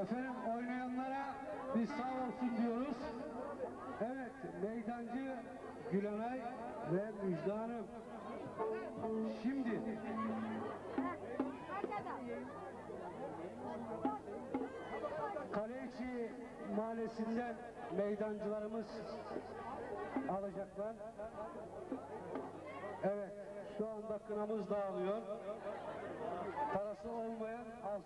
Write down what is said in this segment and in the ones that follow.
Efendim oynayanlara bir sağ olsun diyoruz. Evet, meydancı Gülenay ve Müjdanım. Şimdi Kaleci Mahallesi'nden meydancılarımız alacaklar. Evet, şu anda kınamız dağılıyor. Parası olmayan az.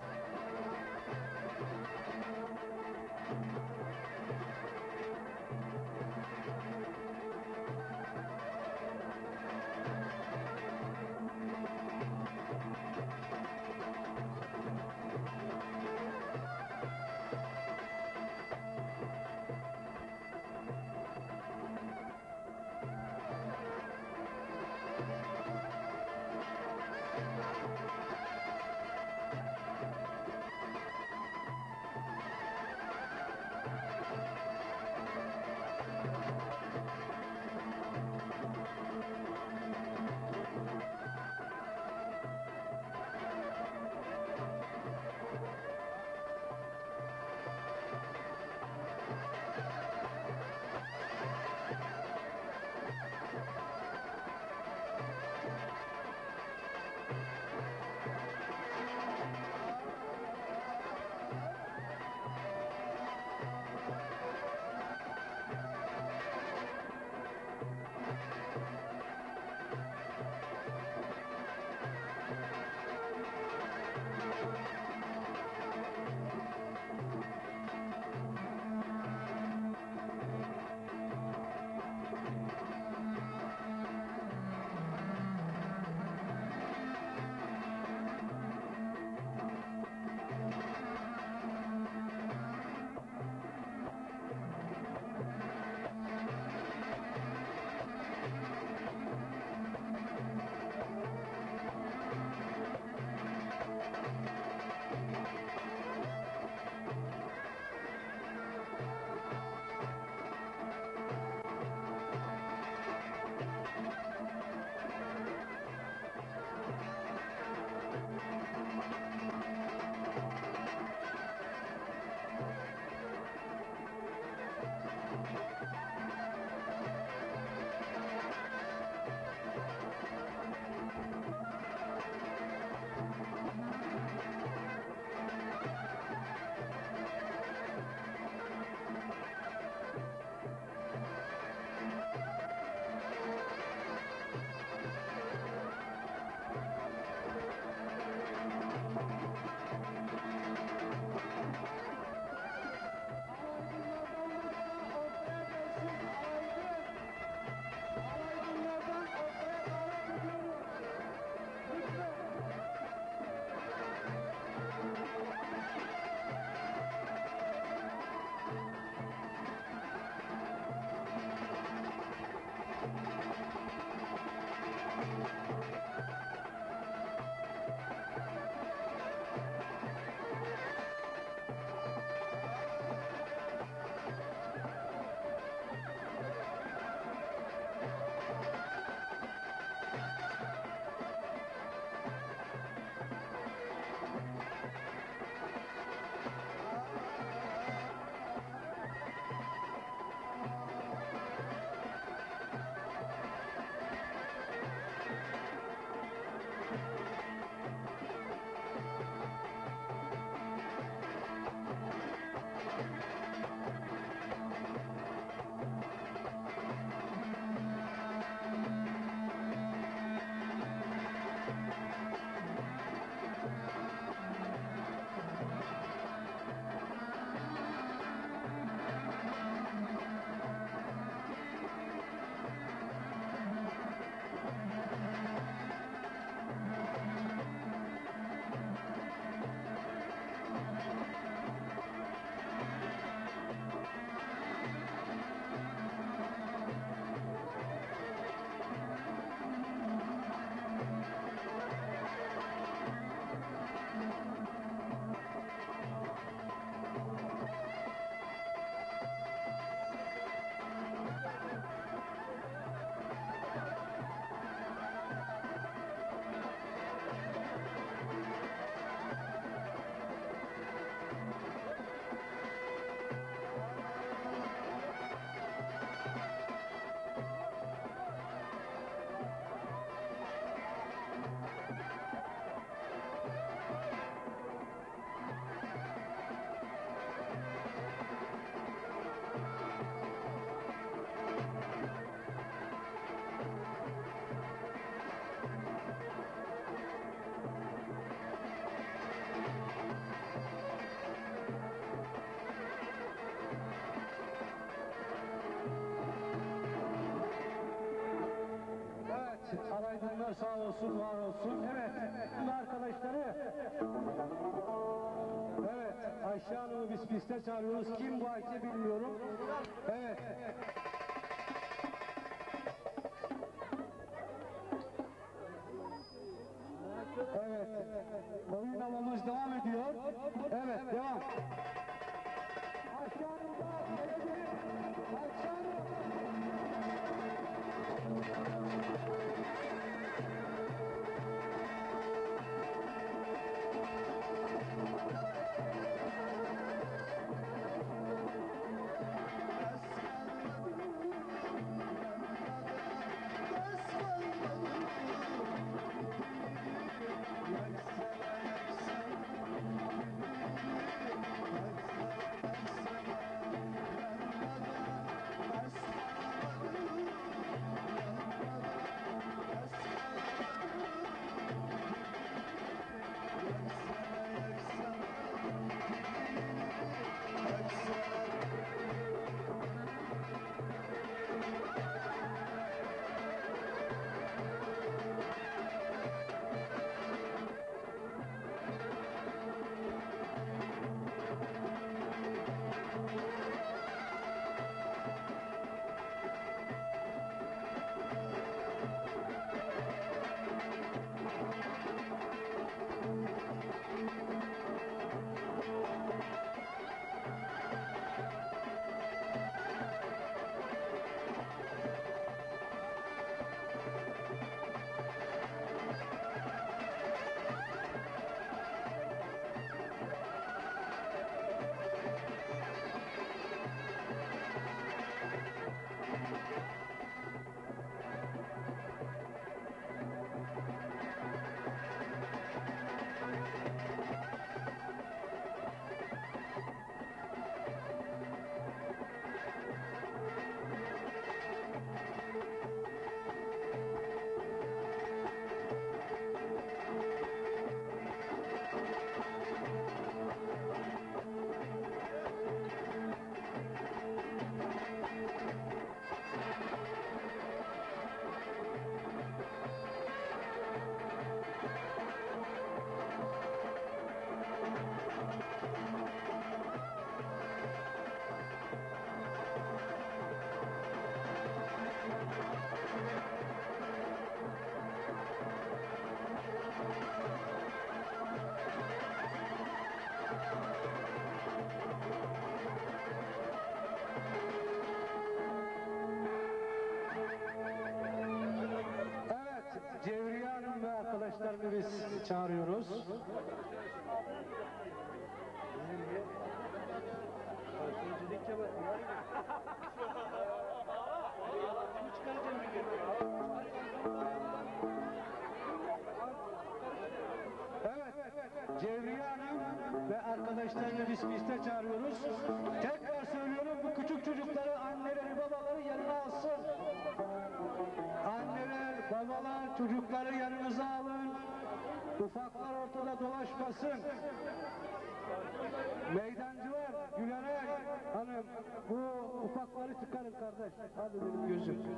Araydınlar sağ olsun, var olsun. Evet, bu arkadaşları. Evet, Ayşe Hanım'ı biz piste çağırıyoruz. Kim bu Ayşe bilmiyorum. Evet. Evet, oyun alanımız devam ediyor. Evet, devam. Cevriye Hanım ve arkadaşlarını biz çağırıyoruz. Evet, Cevriye Hanım ve arkadaşlarını biz piste çağırıyoruz. Tekrar söylüyorum, bu küçük çocukları anneleri babaları yanına alsın. Anneler, babalar, çocukları yanınıza alın. Ufaklar ortada dolaşmasın. Meydancılar, Gülenay Hanım, bu ufakları çıkarın kardeş. Hadi benim gözüm.